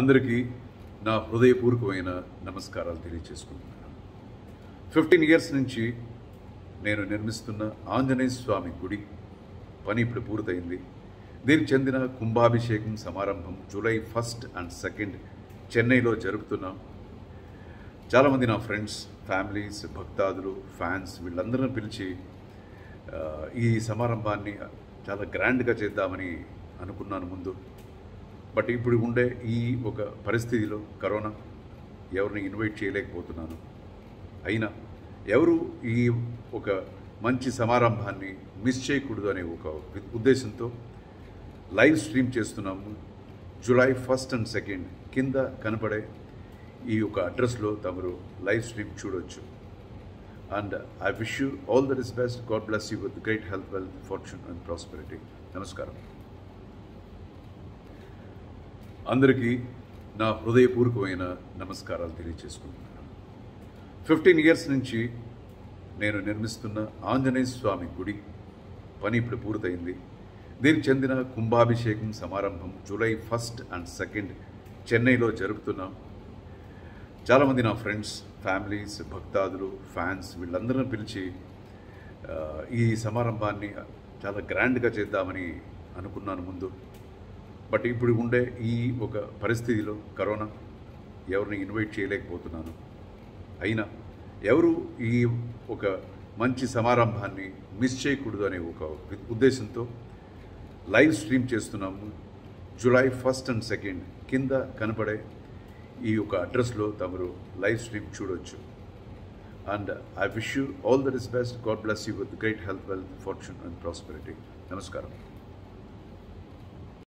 अंदर की ना హృదయపూర్వకమైన నమస్కారాలు తెలియజేసుకుంటున్నాను। 15 ఇయర్స్ నుంచి నేను నిర్మిస్తున్న ఆంజనేయ స్వామి గుడి పని ఇప్పుడు పూర్తయింది। దీనికి చెందిన కుంభాభిషేకం సమారంభం జూలై 1st అండ్ 2nd చెన్నైలో జరుగుతున్నాం। చాలా మంది నా ఫ్రెండ్స్, ఫ్యామిలీస్, భక్తాదులు, ఫ్యాన్స్ వీళ్ళందరిని పిలిచి ఈ సమారంభాన్ని చాలా గ్రాండ్గా చేద్దామని అనుకున్నాను ముందు। బట్ ఇప్పుడు ఉండే ఈ ఒక పరిస్థితిలో కరోనా ఎవరిని ఇన్వైట్ చేయలేకపోతున్నాను। అయినా ఎవరు ఈ ఒక మంచి సమారంభాన్ని మిస్ చేయకూడదు అనే ఒక ఉద్దేశంతో లైవ్ స్ట్రీమ్ చేస్తున్నాము। జూలై 1st and 2nd కింద కనపడే ఈ ఒక అడ్రస్లో తమరు లైవ్ స్ట్రీమ్ చూడవచ్చు। And I wish you all the best, God bless you with great health, wealth, fortune and prosperity. నమస్కారం అందరికీ, నా హృదయపూర్వకమైన నమస్కారాలు తెలియజేసుకుంటున్నాను। 15 ఇయర్స్ నుంచి నేను నిర్మిస్తున్న ఆంజనేయ స్వామి గుడి పని ఇప్పుడు పూర్తయింది। దీనికి చెందిన కుంభాభిషేకం సమారంభం జూలై 1st and 2nd చెన్నైలో జరుగుతున్నాం। చాలామంది నా ఫ్రెండ్స్, ఫ్యామిలీస్, భక్తాదులు, ఫ్యాన్స్ వీళ్ళందరిని పిలిచి ఈ సమారంభాన్ని చాలా గ్రాండ్గా చేద్దామని అనుకున్నాను ముందు। బట్ ఇప్పుడు ఉండే ఈ ఒక పరిస్థితిలో కరోనా ఎవరిని ఇన్వైట్ చేయలేకపోతున్నాను। అయినా ఎవరు ఈ ఒక మంచి సమారంభాన్ని మిస్ చేయకూడదు అనే ఒక ఉద్దేశంతో లైవ్ స్ట్రీమ్ చేస్తున్నాము। జూలై 1st and 2nd కింద కనపడే ఈ ఒక అడ్రస్లో తమరు లైవ్ స్ట్రీమ్ చూడవచ్చు। And I wish you all the best, God bless you with great health, wealth, fortune and prosperity. నమస్కారం।